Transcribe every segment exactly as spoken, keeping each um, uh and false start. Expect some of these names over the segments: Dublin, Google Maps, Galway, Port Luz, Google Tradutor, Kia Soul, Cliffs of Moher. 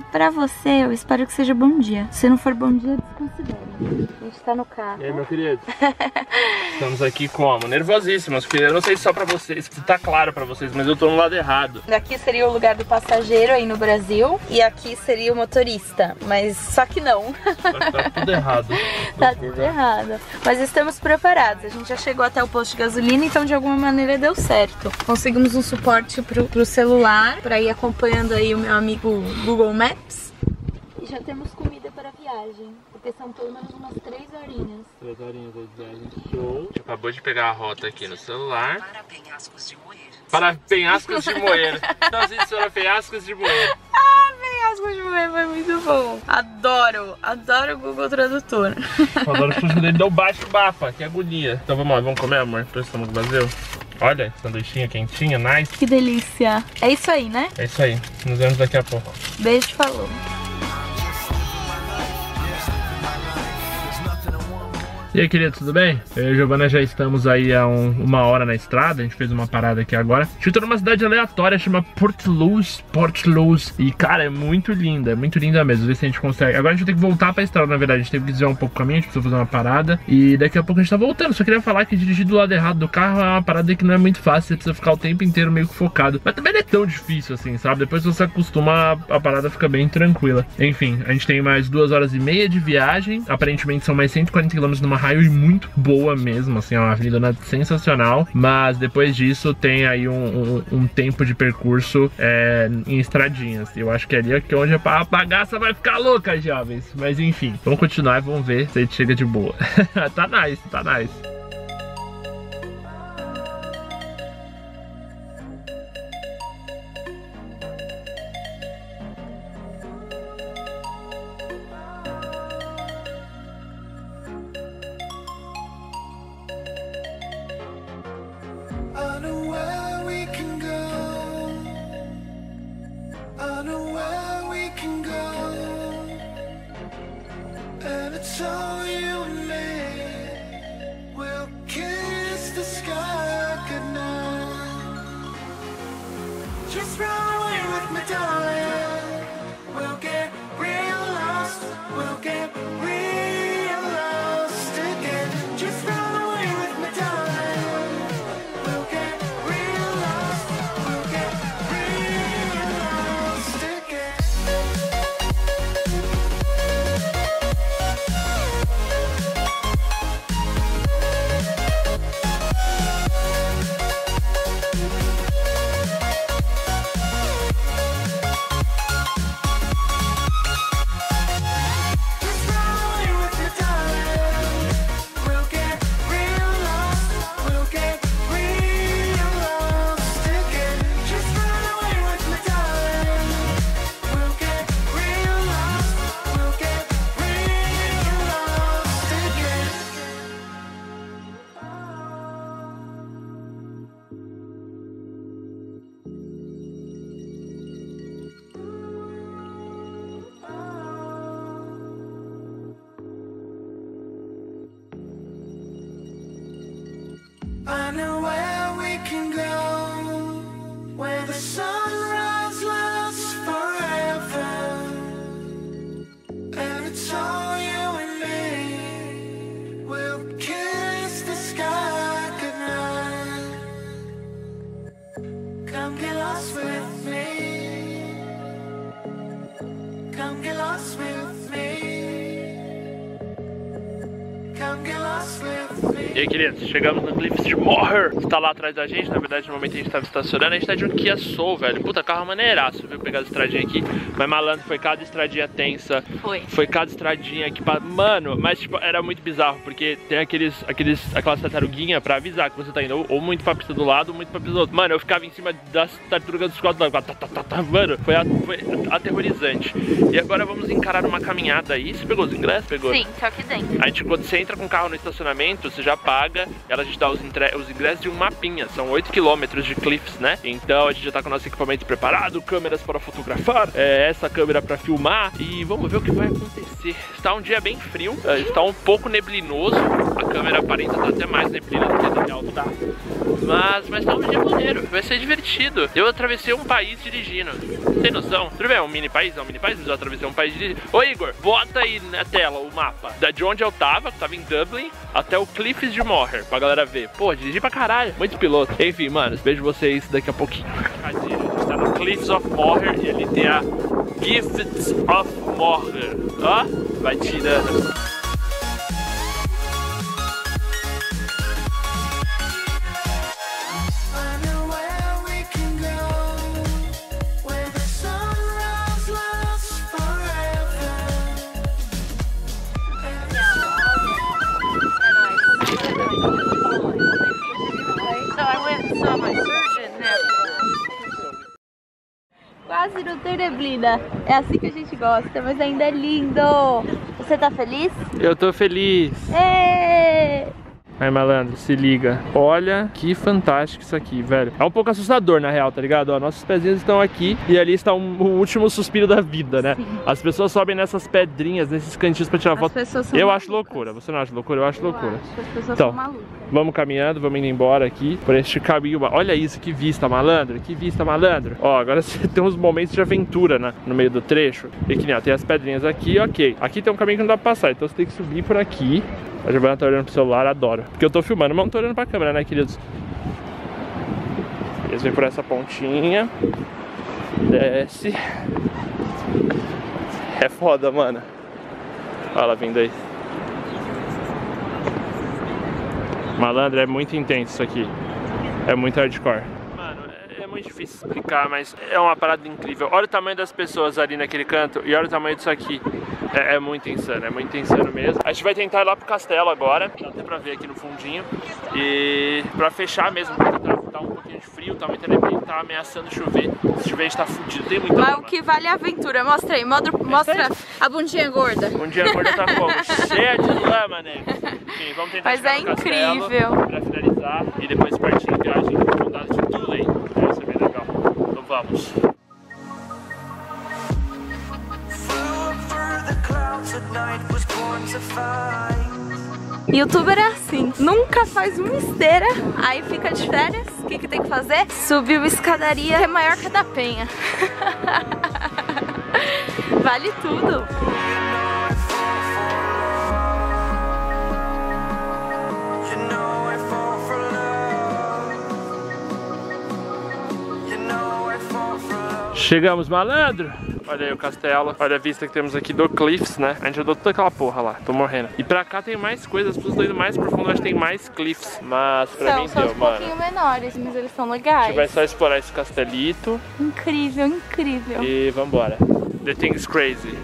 pra, pra você, eu espero que seja bom dia. Se não for bom dia, desconsidere. A gente tá no carro. E aí, meu querido? Estamos aqui como? Nervosíssimos, porque eu não sei se só pra vocês, se tá claro pra vocês, mas eu tô no lado errado. Aqui seria o lugar do passageiro aí no Brasil, e aqui seria o motorista, mas só que não. Só que tá tudo errado. Tá tudo errado. Mas estamos preparados, a gente já chegou até o posto de gasolina, então de alguma maneira deu certo. Conseguimos um suporte pro, pro celular, pra ir acompanhando aí o meu amigo Google Maps. E já temos comida para a viagem, porque são pelo menos umas três horinhas. Três horinhas de viagem, show. Acabou de pegar a rota aqui no celular. Para Penhascos de Moher. Para Penhascos de Moher. Nós vamos para Penhascos de Moher. Foi muito bom. Adoro, adoro o Google Tradutor. Eu adoro que o dele deu baixo bapa, que agonia. Então vamos lá, vamos comer, amor? Para o estômago vazio. Olha, sanduichinha quentinha, nice. Que delícia. É isso aí, né? É isso aí. Nos vemos daqui a pouco. Beijo, falou. E aí, querido, tudo bem? Eu e a Giovana já estamos aí há um, uma hora na estrada, a gente fez uma parada aqui agora. A gente entrou numa cidade aleatória, chama Port Luz, Port Luz. E, cara, é muito linda, é muito linda mesmo, ver se a gente consegue. Agora a gente tem que voltar pra estrada, na verdade, a gente teve que desviar um pouco o caminho, a gente precisou fazer uma parada. E daqui a pouco a gente tá voltando, só queria falar que dirigir do lado errado do carro é uma parada que não é muito fácil, você precisa ficar o tempo inteiro meio que focado. Mas também não é tão difícil assim, sabe? Depois que você acostuma, a parada fica bem tranquila. Enfim, a gente tem mais duas horas e meia de viagem, aparentemente são mais cento e quarenta quilômetros numa highway muito boa mesmo, assim, é uma avenida sensacional, mas depois disso tem aí um, um, um tempo de percurso é, em estradinhas. Eu acho que ali é onde a bagaça vai ficar louca, jovens, mas enfim, vamos continuar e vamos ver se a gente chega de boa. Tá nice, tá nice. I know where we can go, where the sunrise lasts forever, and it's all you and me. We'll kiss the sky goodnight. Come get lost with me. Come get lost with me. Come get lost with me. E aí, queridos, chegamos no Cliffs of Moher, que tá lá atrás da gente. Na verdade, no momento a gente tava estacionando, a gente tá de um Kia Soul, velho. Puta, carro maneiraço, viu? Pegar as estradinhas aqui. Mas, malandro, foi cada estradinha tensa. Foi. Foi cada estradinha aqui pra... Mano, mas, tipo, era muito bizarro, porque tem aqueles, aqueles, aquelas tartaruguinhas pra avisar que você tá indo ou muito pra pista do lado, ou muito pra pista do outro. Mano, eu ficava em cima das tartarugas dos quatro lados. Tá, tá, tá, tá, mano, foi, a, foi aterrorizante. E agora vamos encarar uma caminhada aí. Você pegou os ingressos? Pegou? Sim, só que dentro. A gente, quando você entra com o carro no estacionamento, você já paga, ela te dá os, os ingressos de um mapinha, são oito quilômetros de cliffs, né? Então a gente já tá com o nosso equipamento preparado, câmeras para fotografar, é, essa câmera para filmar, e vamos ver o que vai acontecer. Está um dia bem frio, está um pouco neblinoso, a câmera aparenta tá até mais neblina do que na real, tá? Mas, mas tá um dia maneiro, vai ser divertido. Eu atravessei um país dirigindo. Tem noção? Tudo bem, é um mini país, é um mini país, mas eu atravessei um país dirigindo. Ô Igor, bota aí na tela o mapa de onde eu tava, que tava em Dublin, até o Cliffs de Moher, pra galera ver. Pô, dirigi pra caralho, muito piloto. Enfim, mano, vejo vocês daqui a pouquinho. Cadê? Tá no Cliffs of Moher e ali tem a Gifts of Moher. Ó, vai tirando. Quase não tem neblina. É assim que a gente gosta, mas ainda é lindo. Você tá feliz? Eu tô feliz. É. Aí, malandro, se liga. Olha que fantástico isso aqui, velho. É um pouco assustador, na real, tá ligado? Ó, nossos pezinhos estão aqui e ali está um, o último suspiro da vida, né? Sim. As pessoas sobem nessas pedrinhas, nesses cantinhos pra tirar as foto. Pessoas são eu malucas. Acho loucura. Você não acha loucura? Eu acho eu loucura. Acho. As pessoas então, são malucas. Vamos caminhando, vamos indo embora aqui por este caminho. Olha isso, que vista, malandro. Que vista, malandro. Ó, agora você tem uns momentos de aventura, né? No meio do trecho. E que nem, ó, tem as pedrinhas aqui, ok. Aqui tem um caminho que não dá pra passar, então você tem que subir por aqui. A Giovana tá olhando pro celular, adoro. Porque eu tô filmando, mas não tô olhando pra câmera, né, queridos? Eles vêm por essa pontinha. Desce. É foda, mano. Olha ela vindo aí. Malandro, é muito intenso isso aqui. É muito hardcore. É muito difícil explicar, mas é uma parada incrível. Olha o tamanho das pessoas ali naquele canto e olha o tamanho disso aqui. É, é muito insano, é muito insano mesmo. A gente vai tentar ir lá pro castelo agora, dá até pra ver aqui no fundinho. E pra fechar mesmo, porque tá, tá um pouquinho de frio, tá muito neblina, tá ameaçando chover. Se chover, a gente tá fudido, tem muita. Mas o que vale a aventura, mostra aí, mostra, mostra a bundinha gorda. A bundinha gorda tá como? Cheia de lama, né? Enfim, vamos tentar mas é incrível. Castelo, pra finalizar e depois partir a viagem pro condado de Dublin. Vamos. Youtuber é assim, nunca faz uma esteira, aí fica de férias, o que, que tem que fazer? Subir uma escadaria que é maior que a da Penha. Vale tudo. Chegamos, malandro! Olha aí o castelo, olha a vista que temos aqui do Cliffs, né? A gente andou toda aquela porra lá, tô morrendo. E pra cá tem mais coisas, as pessoas estão indo mais profundo, acho que tem mais Cliffs. Mas pra mim deu, mano. São um pouquinho menores, mas eles são legais. A gente vai só explorar esse castelito. Incrível, incrível. E vambora. The thing's crazy.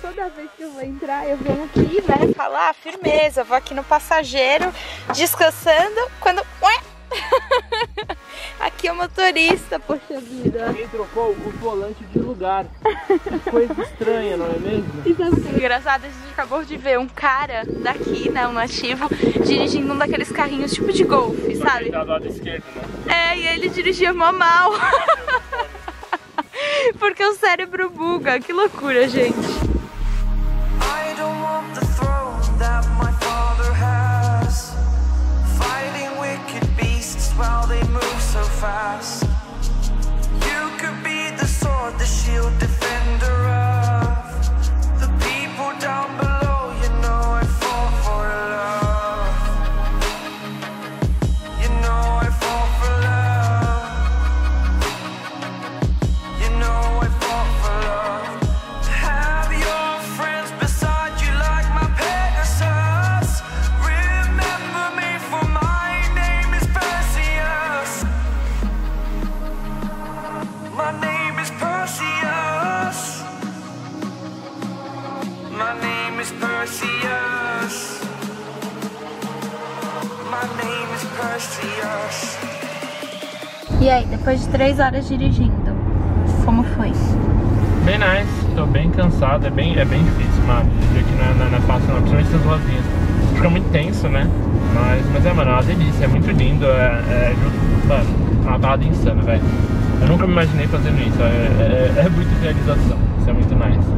Toda vez que eu vou entrar, eu venho aqui, né? Falar, firmeza, vou aqui no passageiro, descansando, quando... Ué! Aqui é o motorista, poxa vida. Ele trocou o volante de lugar. Que coisa estranha, não é mesmo? Engraçado, a gente acabou de ver um cara daqui, né, um nativo, dirigindo um daqueles carrinhos tipo de golfe, sabe? Do lado esquerdo, né? É, e ele dirigia mó mal. Porque o cérebro buga, que loucura, gente. E aí, depois de três horas dirigindo, como foi? Bem nice, tô bem cansado, é bem, é bem difícil, mano, dirigir aqui não é, não é fácil não, principalmente essas rosinhas. Fica muito tenso, né? Mas, mas é, mano, é uma delícia, é muito lindo, é, é mano, uma parada insana, velho. Eu nunca me imaginei fazendo isso, é, é, é muito realização, isso é muito nice.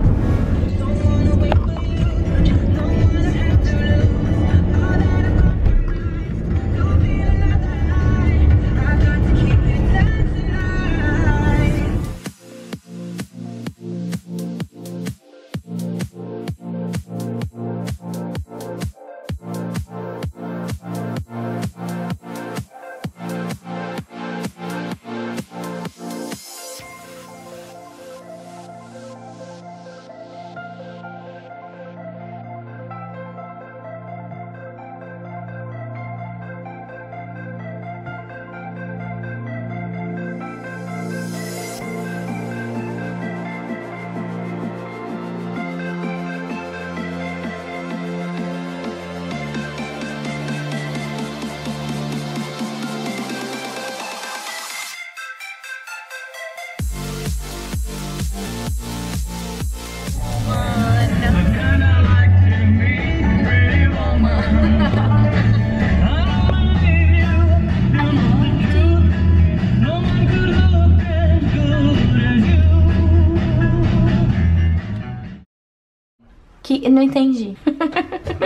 que não entendi.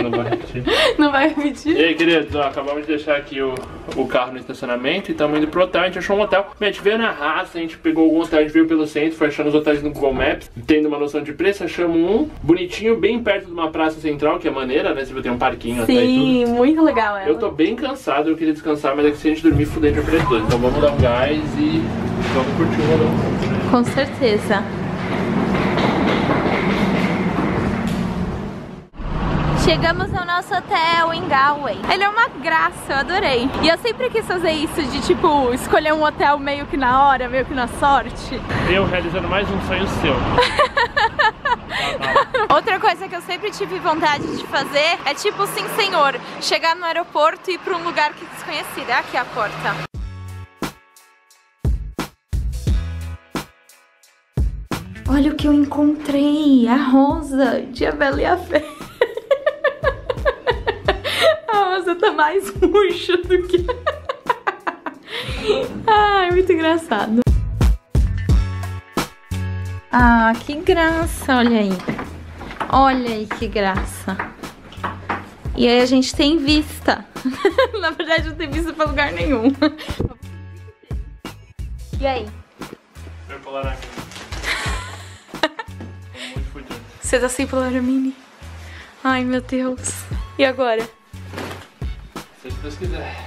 Não vai repetir. Não vai repetir? E aí, queridos, ó, acabamos de deixar aqui o, o carro no estacionamento e estamos indo pro hotel. A gente achou um hotel. A gente veio na raça, a gente pegou algum hotel, a gente veio pelo centro, foi achando os hotéis no Google Maps, tendo uma noção de preço, achamos um bonitinho, bem perto de uma praça central, que é maneira, né? Você vai ter um parquinho até e tudo. Sim, muito legal ela. Eu tô bem cansado, eu queria descansar, mas é que se a gente dormir, fudei de preço. Então vamos dar um gás e vamos curtir o rolê. Com certeza. Chegamos ao nosso hotel em Galway. Ele é uma graça, eu adorei. E eu sempre quis fazer isso de, tipo, escolher um hotel meio que na hora, meio que na sorte. Eu realizando mais um sonho seu. Outra coisa que eu sempre tive vontade de fazer é, tipo, sim senhor, chegar no aeroporto e ir pra um lugar que desconhecido. É aqui a porta. Olha o que eu encontrei, a Rosa de A Bela e a Fé. A Rosa tá mais murcha do que... Ai, ah, muito engraçado. Ah, que graça, olha aí. Olha aí que graça. E aí a gente tem vista. Na verdade não tem vista pra lugar nenhum. E aí? Eu vou pular aqui. Você tá sem Polar Mini? Ai, meu Deus. E agora? Se Deus quiser.